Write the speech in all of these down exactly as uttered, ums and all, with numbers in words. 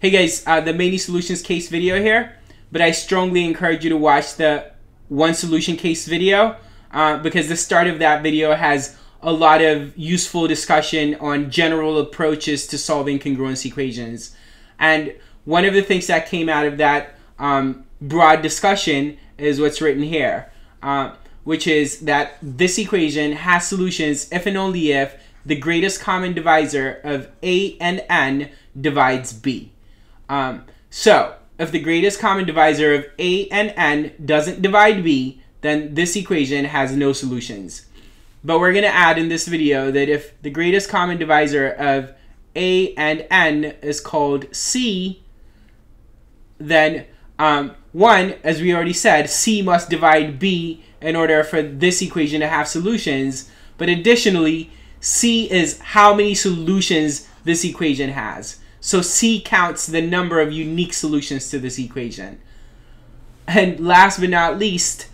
Hey guys, uh, the many solutions case video here, but I strongly encourage you to watch the one solution case video uh, because the start of that video has a lot of useful discussion on general approaches to solving congruence equations. And one of the things that came out of that um, broad discussion is what's written here, uh, which is that this equation has solutions if and only if the greatest common divisor of A and N divides B. Um, so if the greatest common divisor of A and N doesn't divide B, then this equation has no solutions. But we're going to add in this video that if the greatest common divisor of A and N is called C, then um, one, as we already said, C must divide B in order for this equation to have solutions. But additionally, C is how many solutions this equation has. So C counts the number of unique solutions to this equation. And last but not least,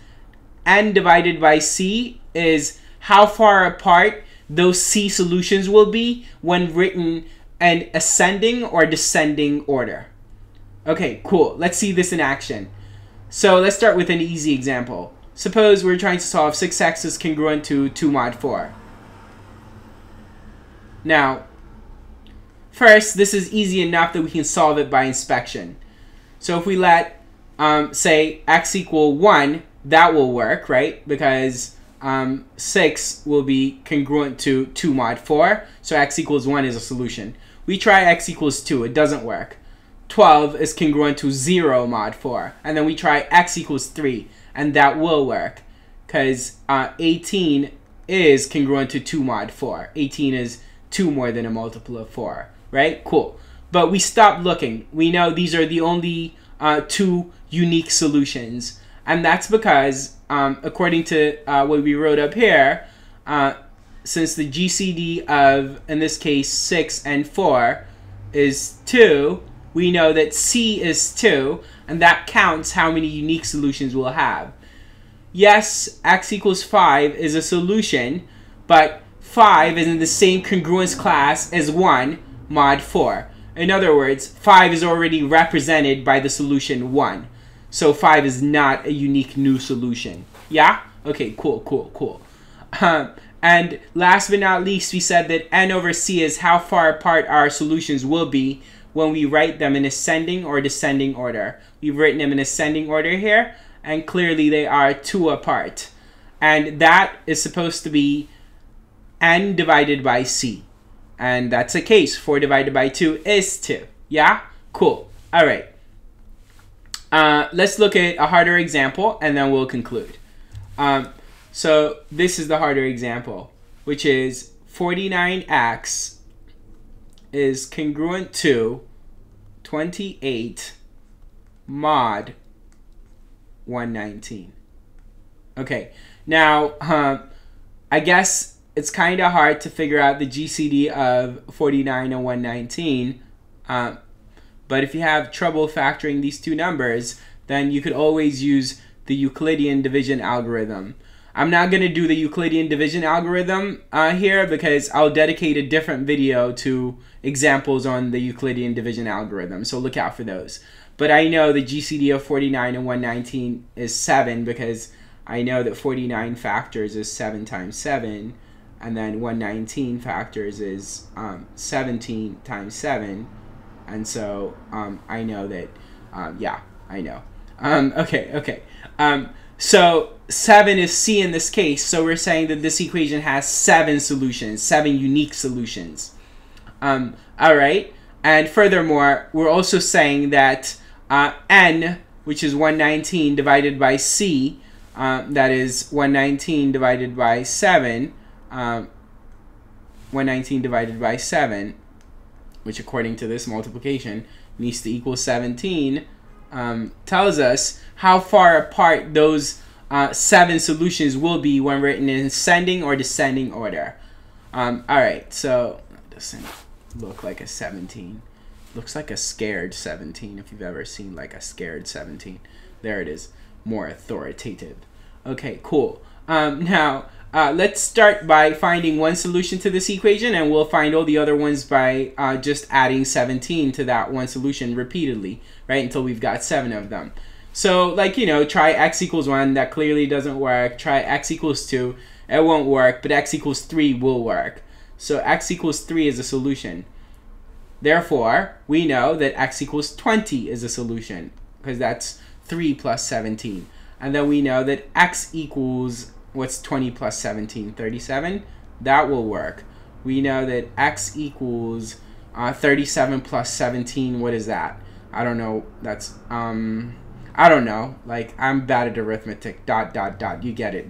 N divided by C is how far apart those C solutions will be when written in ascending or descending order. Okay, cool. Let's see this in action. So let's start with an easy example. Suppose we're trying to solve six x is congruent to two mod four. Now, first, this is easy enough that we can solve it by inspection. So if we let, um, say, x equal one, that will work, right? Because Um, six will be congruent to two mod four, so x equals one is a solution. We try x equals two, it doesn't work. twelve is congruent to zero mod four, and then we try x equals three, and that will work, because uh, eighteen is congruent to two mod four. eighteen is two more than a multiple of four, right? Cool. But we stopped looking. We know these are the only uh, two unique solutions, and that's because Um, according to uh, what we wrote up here, uh, since the G C D of, in this case, six and four is two, we know that C is two, and that counts how many unique solutions we'll have. Yes, x equals five is a solution, but five is in the same congruence class as one mod four. In other words, five is already represented by the solution one. So five is not a unique new solution. Yeah? Okay, cool, cool, cool. Um, and last but not least, we said that N over C is how far apart our solutions will be when we write them in ascending or descending order. We've written them in ascending order here, and clearly they are two apart. And that is supposed to be N divided by C. And that's the case. four divided by two is two. Yeah? Cool. All right. Uh, let's look at a harder example, and then we'll conclude. Um, so this is the harder example, which is forty-nine x is congruent to twenty-eight mod one nineteen. Okay, now um, I guess it's kind of hard to figure out the G C D of forty-nine and one nineteen. Um, But if you have trouble factoring these two numbers, then you could always use the Euclidean division algorithm. I'm not going to do the Euclidean division algorithm uh, here because I'll dedicate a different video to examples on the Euclidean division algorithm, so look out for those. But I know the G C D of forty-nine and one nineteen is seven because I know that forty-nine factors is seven times seven, and then one nineteen factors is um, seventeen times seven. And so um, I know that, um, yeah, I know. Um, okay, okay. Um, so seven is C in this case. So we're saying that this equation has seven solutions, seven unique solutions. Um, all right. And furthermore, we're also saying that uh, N, which is one nineteen divided by C, um, that is one nineteen divided by seven, um, one nineteen divided by seven, which according to this multiplication needs to equal seventeen, um, tells us how far apart those uh, seven solutions will be when written in ascending or descending order. Um, all right, so it doesn't look like a seventeen. Looks like a scared seventeen, if you've ever seen like a scared seventeen. There it is, more authoritative. Okay, cool. Um, now, Uh, let's start by finding one solution to this equation, and we'll find all the other ones by uh, just adding seventeen to that one solution repeatedly, right, until we've got seven of them. So, like, you know, try x equals one, that clearly doesn't work. Try x equals two, it won't work, but x equals three will work. So x equals three is a solution. Therefore, we know that x equals twenty is a solution, because that's three plus seventeen. And then we know that x equals, what's twenty plus seventeen? thirty-seven? That will work. We know that x equals uh, thirty-seven plus seventeen. What is that? I don't know. That's, um, I don't know. Like, I'm bad at arithmetic. Dot, dot, dot. You get it.